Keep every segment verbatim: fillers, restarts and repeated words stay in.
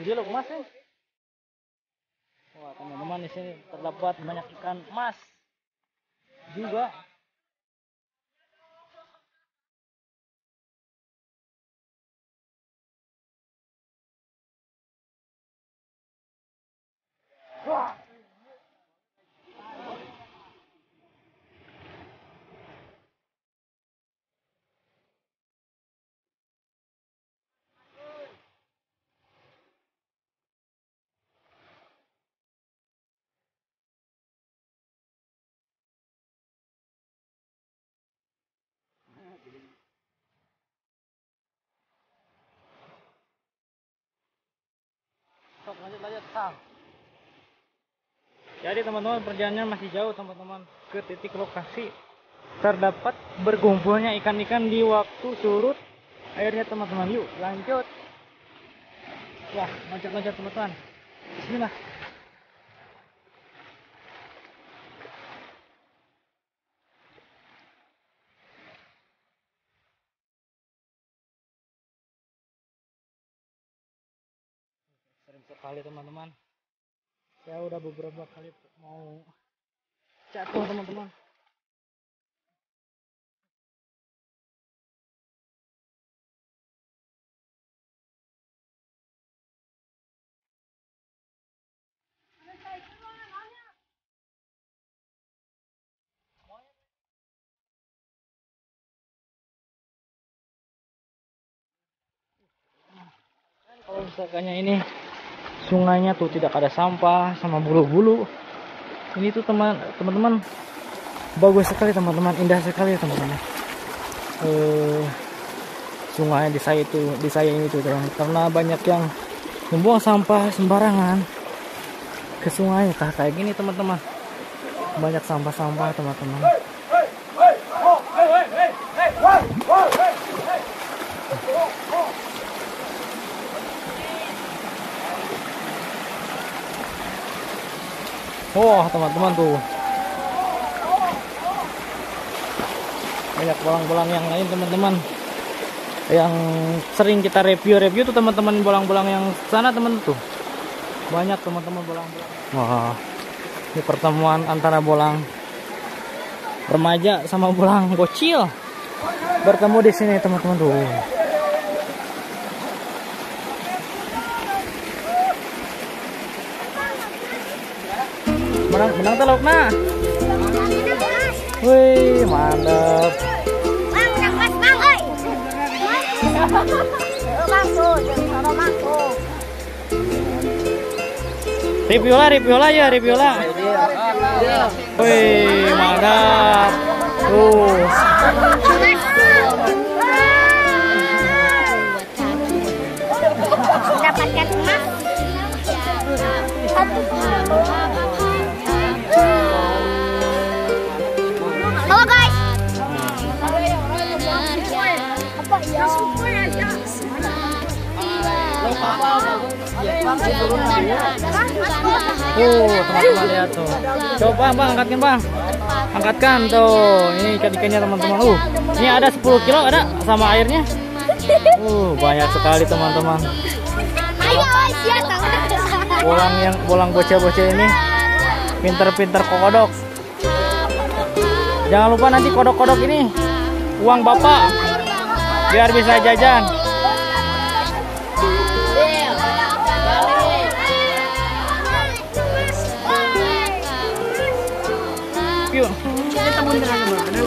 Jadi lo emas ya. Wah teman-teman, di sini terdapat banyak ikan emas juga. Wah. Lanjut lanjut sam. Jadi teman-teman, perjalanannya masih jauh teman-teman ke titik lokasi terdapat berkumpulnya ikan-ikan di waktu surut airnya teman-teman. Yuk lanjut. Wah lanjut lanjut teman-teman. Bismillah. Sekali teman-teman, saya udah beberapa kali mau jatuh teman-teman. Kalau misalkannya ini sungainya tuh tidak ada sampah sama bulu-bulu. Ini tuh teman, teman-teman bagus sekali teman-teman, indah sekali teman-teman. Eh, sungai di saya itu, di saya ini tuh teman-teman, karena banyak yang membuang sampah sembarangan ke sungai. Nah, kayak gini teman-teman, banyak sampah-sampah teman-teman. Wah, oh, teman-teman tuh banyak bolang-bolang yang lain teman-teman, yang sering kita review-review tuh teman-teman, bolang-bolang yang sana teman tuh banyak teman-teman bolang-bolang. Wah, ini pertemuan antara bolang remaja sama bolang bocil bertemu di sini teman-teman tuh. Menang, menang telok nah. Wih, mantap. Bang, menang mas, bang, oi. Bang tuh, jangan bang tuh. Review lah, review lah ya, review lah. Wih, mantap. Tuh. Dapatkan emas. Halo guys. Oh, teman-teman lihat tuh. Coba Bang, angkatkan Bang. Angkatkan tuh. Ini ikan-ikannya teman-teman. Uh, ini ada sepuluh kilo ada sama airnya. Uh, banyak sekali teman-teman. Bolang yang bolang bocah-bocah ini pinter-pinter kodok. Jangan lupa nanti kodok-kodok ini uang bapak biar bisa jajan.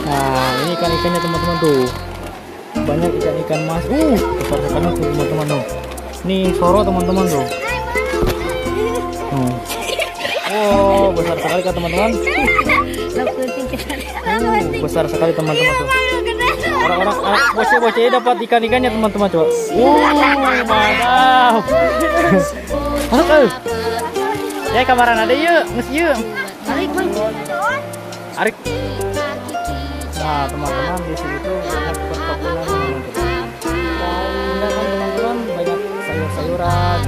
Nah ini ikan-ikannya teman-teman tuh, banyak ikan-ikan mas. Uh besar sekali tuh teman-teman tuh. Ini soro teman-teman tuh. Hmm. Oh besar sekali kan teman-teman. Uh, besar sekali teman-teman tuh. Orang-orang anak bocah-bocah dapat ikan-ikannya teman-teman coba. Uh mantap. Aduh. Ya kamaran ada yuk, nges yuk. Arik. Nah teman-teman di sini tuh banyak perkebunan teman-teman. Indah kan teman-teman, banyak sayur-sayuran.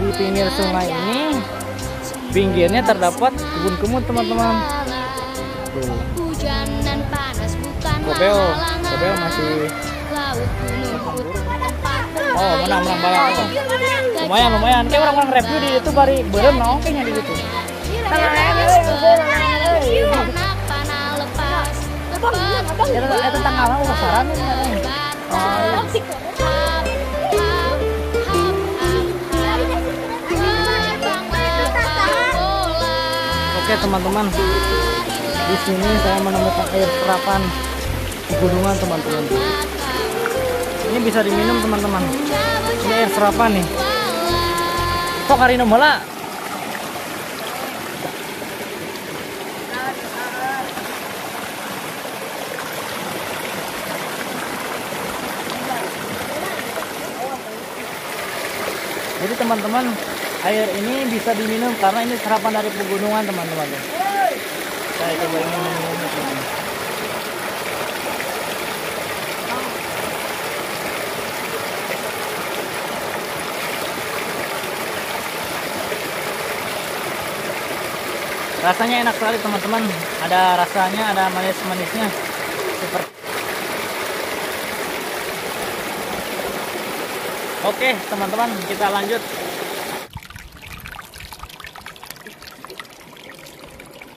Di pinggir sungai ini, pinggirnya terdapat kebun kemud teman-teman. Kobel, kobel masih. Oh, menang-menang Bolang. Lumayan, lumayan. Kayak orang-orang review di YouTube bari beureum naon kayaknya di YouTube. Eta tentang apa pasaran? Oke teman-teman, di sini saya menemukan air serapan pegunungan teman-teman. Ini bisa diminum teman-teman. Ini air serapan nih. Sok harineum heula. Jadi teman-teman, air ini bisa diminum karena ini serapan dari pegunungan teman-teman. Saya coba minum teman-teman. Rasanya enak sekali teman-teman. Ada rasanya, ada manis-manisnya. Seperti. Oke teman-teman, kita lanjut.